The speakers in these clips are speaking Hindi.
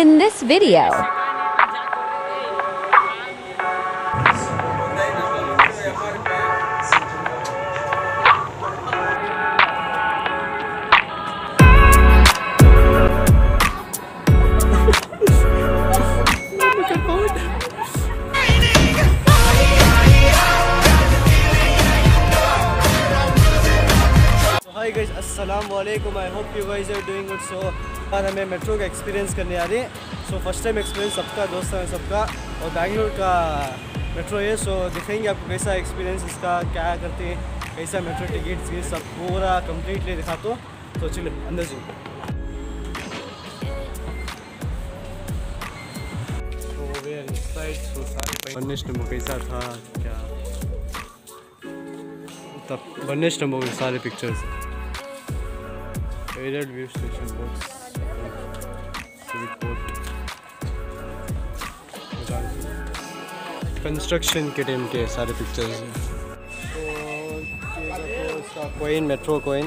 in this video. Guys, Assalamualaikum. I hope you guys are doing good. So, आज हमें मेट्रो का एक्सपीरियंस करने आ रहे हैं. So फर्स्ट टाइम एक्सपीरियंस सबका दोस्तों है सबका और बैंगलोर का मेट्रो है. So दिखाएंगे आपको कैसा एक्सपीरियंस इसका क्या करते हैं कैसा मेट्रो टिकट्स ये सब पूरा कम्प्लीटली दिखा दो. तो चलो अंदर चलो. बनिश टम्बो कैसा था क्या तब बनिश टम्बो के सारे pictures air view station box report construction के टाइम के सारे पिक्चर्स हैं. कोइन मेट्रो कोइन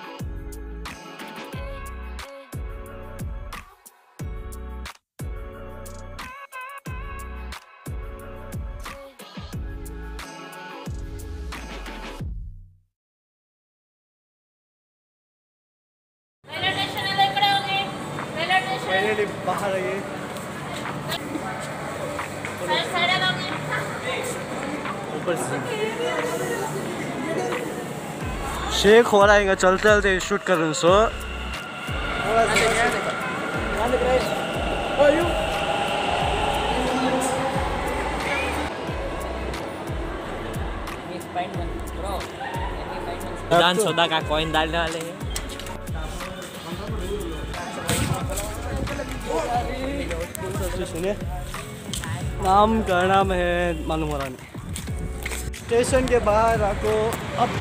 बाहर आइए. ऊपर शेक हो रहा है चलते चलते शूट कर रहे. सो सौदा का कॉइन डालने वाले हैं. सुनिए नाम का नाम है मालूमरानी. स्टेशन के बाहर आपको अब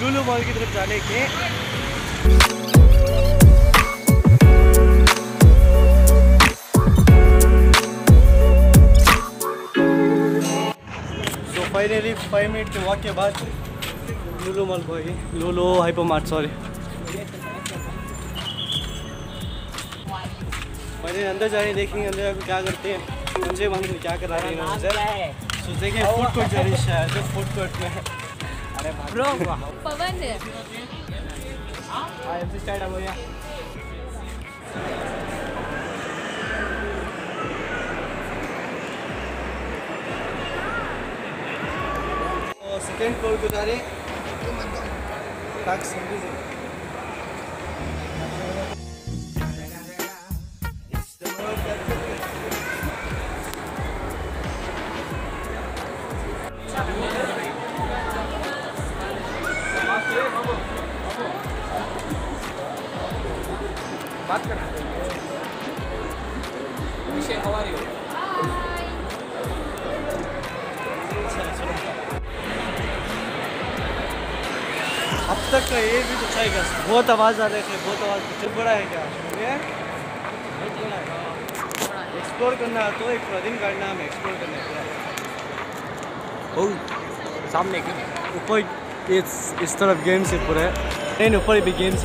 लुलु मॉल की तरफ जाने के तो फाइनली 5 मिनट के वॉक के बाद लुलु मॉल होगी लुलु हाइपरमार्ट सॉरी. मैंने अंदर जाने देखेंगे अंदर क्या करते हैं मुझे वहाँ क्या करा रहे हैं अंदर सोचेंगे फूड कोर्ट जा रही शायद जो फूड कोर्ट में. अरे bro Pawan I am start हो गया. और सेकेंड फ्लोर को जा रहे टैक्स बात करना विषय हमारी हो. अब तक का ये भी तो चाहिए बहुत आवाज आ रही है बहुत आवाज बड़ा है क्या एक्सप्लोर करना तो एक दिन करना हम एक्सप्लोर करना सामने ऊपर इस तरफ गेम्स है पूरा नहीं ऊपर भी गेम्स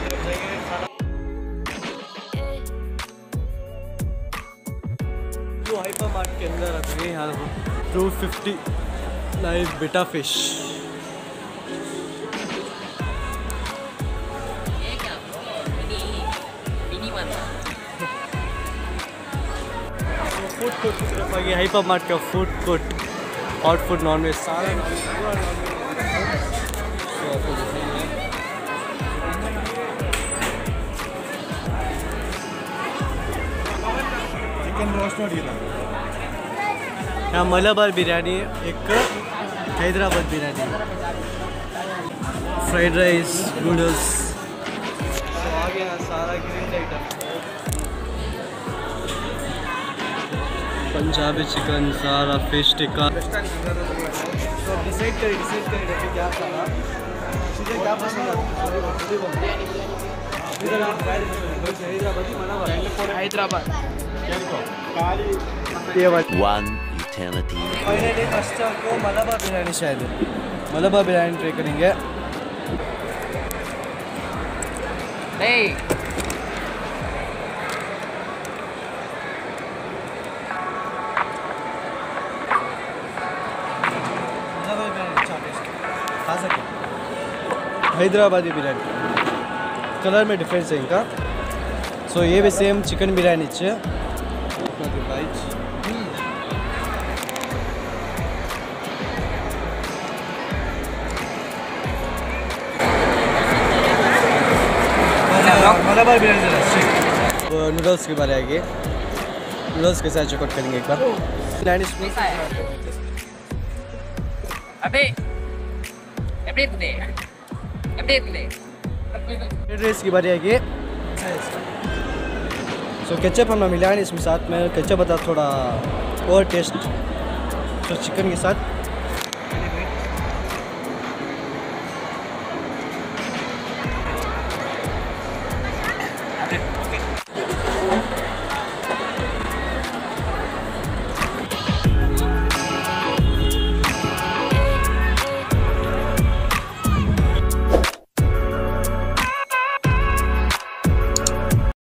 तरफ जाएंगे खाना हाइपर मार्केट के अंदर अभी यहाँ 250 live betta fish. Food court की तरफ आ गया। हाइपर मार्ट का food court, hot food, non veg, सारा चिकन रोस्ट और यहाँ मलाबार बिरयानी, एक Hyderabad biryani, fried rice, noodles, आ गया सारा ग्रिल्ड आइटम, पंजाबी चिकन, सारा फिश टिक्का। तो डिसाइड करें क्या खाना, मुझे क्या पसंद है। हैदराबाद फाइनली फर्स्ट आपको मलाबार बिरयानी, शायद मलाबार बिरयानी ट्राई करेंगे। नहीं हैदराबादी बिरयानी कलर में डिफरेंस है इनका। सो ये भी सेम चिकन बिरयानी है। मलाबार बिरयानी नूडल्स के बारे आगे, नूडल्स के साथ चेकआउट करेंगे एक बार। अबे रेस की बारी है कि सो केचप हमने मिलाया नहीं इसमें, साथ में केचप बता थोड़ा और टेस्ट। सो चिकन के साथ